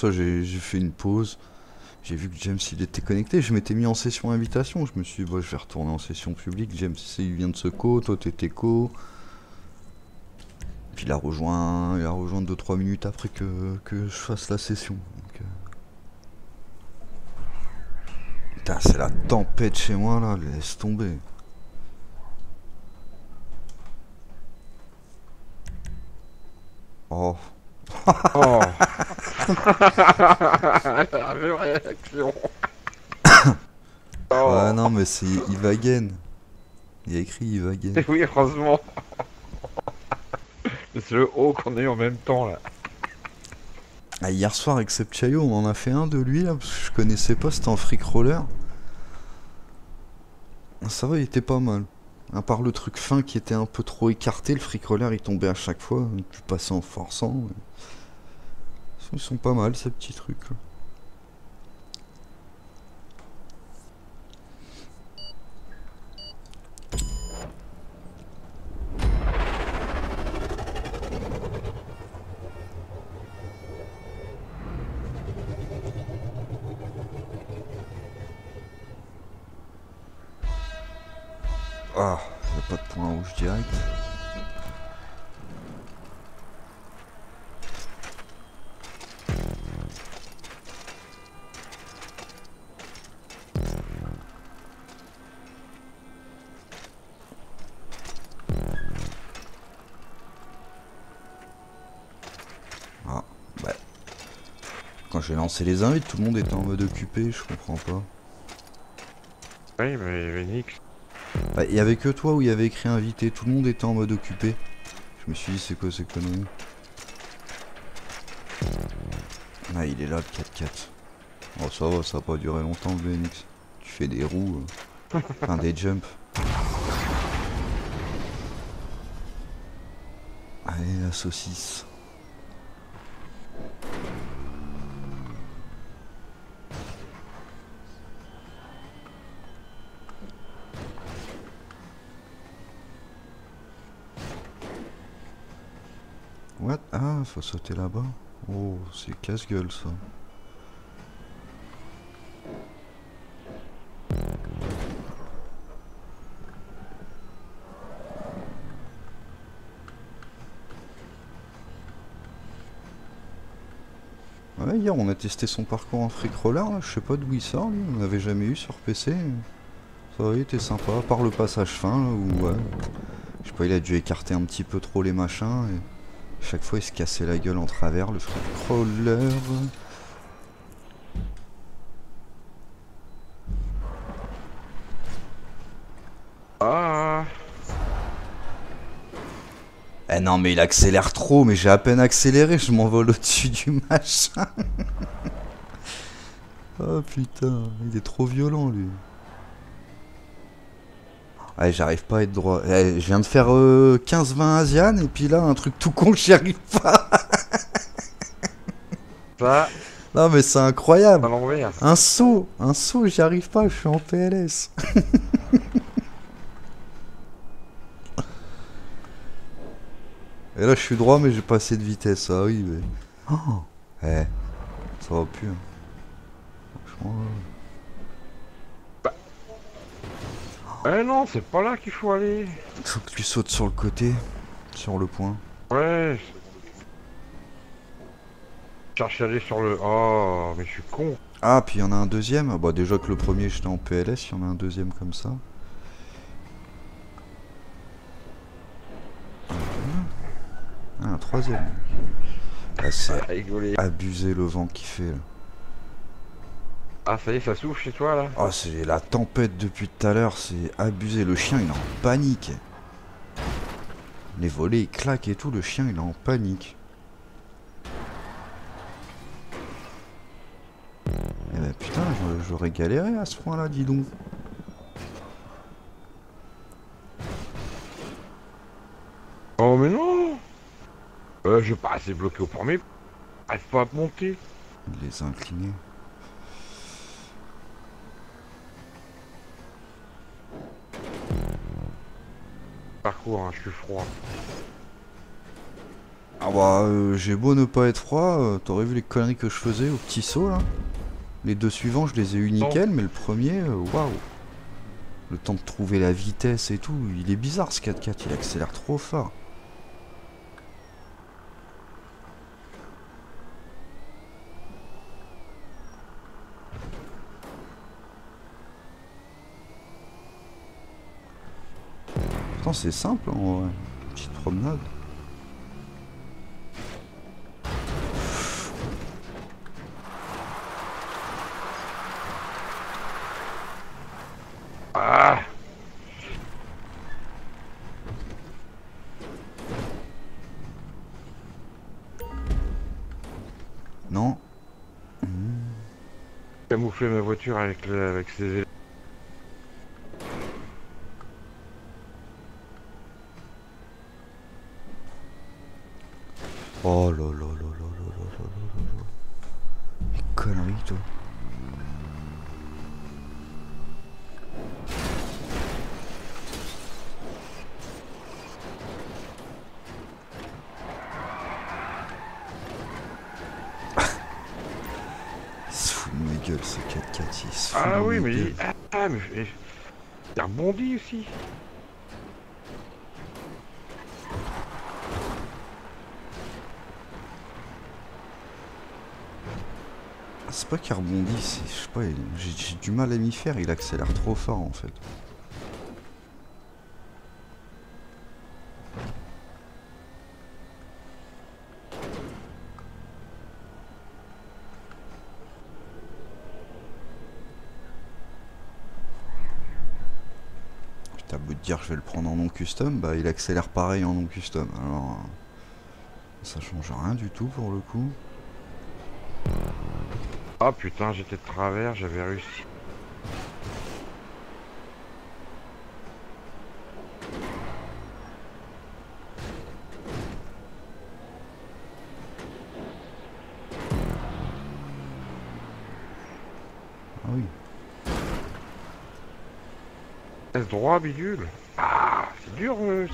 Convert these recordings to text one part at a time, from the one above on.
ça j'ai fait une pause. J'ai vu que James il était connecté, je m'étais mis en session invitation, je me suis dit bah, je vais retourner en session publique, James il vient de Seco, toi t'étais co. Puis il a rejoint 2-3 minutes après que je fasse la session. Donc, putain c'est la tempête chez moi là, laisse tomber. Oh. Oh. La même réaction. Oh. Ouais non mais c'est I-Wagen. Il y a écrit I-Wagen. Oui heureusement. C'est le haut qu'on a eu en même temps là. Ah, hier soir avec ce Pchayo on en a fait un de lui là parce que je connaissais pas, c'était en freak roller. Ça va il était pas mal. À part le truc fin qui était un peu trop écarté, le fricoleur il tombait à chaque fois, tu passais en forçant. Mais... ils sont pas mal ces petits trucs. Ah, il n'y a pas de point rouge direct. Ah, ouais. Quand j'ai lancé les invites, tout le monde était en mode occupé, je comprends pas. Oui, mais Vénix. Bah, il y avait que toi où il y avait écrit invité, tout le monde était en mode occupé. Je me suis dit c'est quoi ces conneries. Ah il est là le 4-4. Oh ça va, ça a pas duré longtemps le Vénix. Tu fais des roues, enfin des jumps. Allez la saucisse. What? Ah, faut sauter là-bas. Oh, c'est casse-gueule ça. Ouais, hier on a testé son parcours en freak roller, là. Je sais pas d'où il sort, lui. On n'avait jamais eu sur PC. Ça avait été sympa, à part le passage fin, là, où, ouais. Je sais pas, il a dû écarter un petit peu trop les machins et... chaque fois il se cassait la gueule en travers le freak crawler. Ah. Eh non mais il accélère trop, mais j'ai à peine accéléré, je m'envole au-dessus du machin. Oh putain, il est trop violent lui. Ah, j'arrive pas à être droit. Je viens de faire 15-20 Asian et puis là un truc tout con que j'y arrive pas. Bah, non mais c'est incroyable. Un saut, j'y arrive pas, je suis en PLS. Et là je suis droit mais j'ai pas assez de vitesse, ah oui mais. Oh. Eh, ça va plus. Hein. Franchement. Eh non, c'est pas là qu'il faut aller. Faut que tu sautes sur le côté, sur le point. Ouais. Cherche à aller sur le... oh, mais je suis con. Ah, puis il y en a un deuxième. Bah déjà que le premier, j'étais en PLS, il y en a un deuxième comme ça. Ah, un troisième. Ah, c'est abusé le vent qui fait, là. Ah ça y est, ça souffle chez toi là. Ah oh, c'est la tempête depuis tout à l'heure, c'est abusé, le chien il est en panique. Les volets ils claquent et tout, le chien il est en panique. Eh ben putain, j'aurais galéré à ce point là, dis donc. Oh mais non je vais pas assez bloqué au premier, j'arrive pas à monter. Les inclinés. Parcours, hein, je suis froid. Ah bah, j'ai beau ne pas être froid, t'aurais vu les conneries que je faisais au petit saut là. Les deux suivants, je les ai eu nickel, mais le premier, waouh. Le temps de trouver la vitesse et tout, il est bizarre ce 4x4, il accélère trop fort. Pourtant c'est simple en vrai, une petite promenade. Non. Camoufler ma voiture avec ses... Oh là là là là là là là là. Les conneries toi. Ce 4x4 il se fout. Ah oui mais il... Ah mais... Il a rebondi aussi. C'est pas qu'il rebondit, c'est... Je sais pas, il... j'ai du mal à m'y faire, il accélère trop fort en fait. T'as beau te dire je vais le prendre en non custom, bah il accélère pareil en non custom, alors ça change rien du tout pour le coup. Ah putain, j'étais de travers, j'avais réussi. Ah oui. Droit bidule. Ah, c'est dur. Faut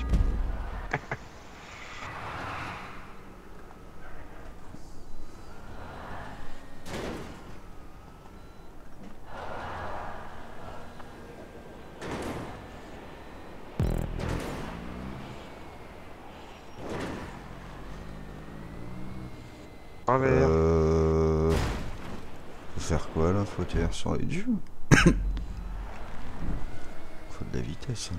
faire quoi là? Faut tirer sur les dieux. De la vitesse. Hein.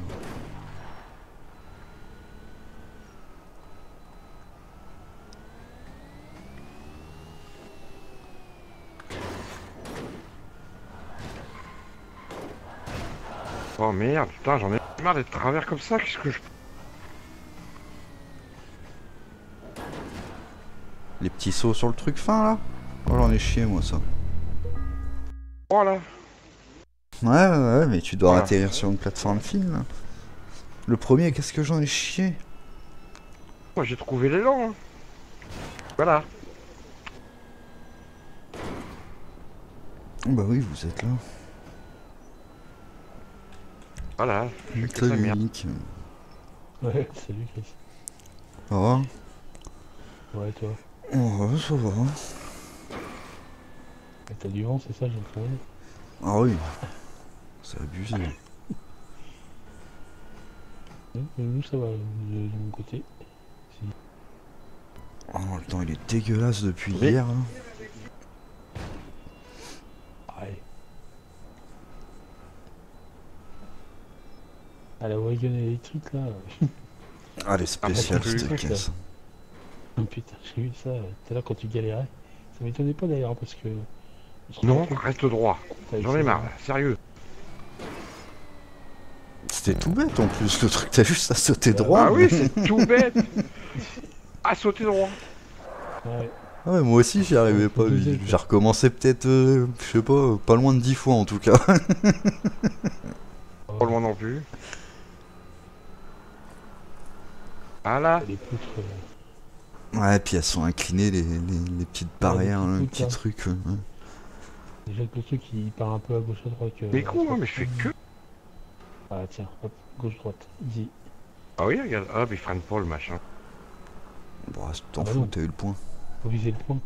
Oh merde, putain, j'en ai marre d'être travers comme ça, qu'est-ce que je... Les petits sauts sur le truc fin là? Oh j'en ai chié moi ça. Voilà. Ouais, mais tu dois atterrir sur une plateforme fine, là. Le premier, qu'est-ce que j'en ai chié? Moi, j'ai trouvé l'élan, hein. Voilà. Bah oui, vous êtes là. Voilà. Salut, Nick. Ouais, salut, Chris. Ça va? Ouais, toi? Ouais, ça va. T'as du vent, c'est ça, j'ai trouvé? Ah oui. C'est abusé. Nous ça va de mon côté. Si. Oh non, le temps il est dégueulasse depuis hier. Hein. Ouais. Ah la wagon électrique là. Ah les spéciales c'était casse. Oh putain, j'ai vu ça tout à l'heure quand tu galérais. Ça m'étonnait pas d'ailleurs parce que... Non, reste droit. J'en ai marre, sérieux. C'était tout bête en plus, le truc, t'as juste à sauter droit. Ah oui, c'est tout bête. À sauter droit. Ouais. Ah ouais, moi aussi j'y arrivais pas, j'ai recommencé peut-être, je sais pas, pas loin de 10 fois en tout cas. Pas loin non plus. Ah là. Les poutres. Ouais, puis elles sont inclinées, les petites barrières, les petits trucs. Ouais. Déjà que le truc il part un peu à gauche à droite. Mais con, mais je fais que... Ah tiens, hop, gauche-droite, dis. Ah oui, regarde, hop, il freine pas le machin. Bah, t'en fous, t'as eu le point. Faut viser le point.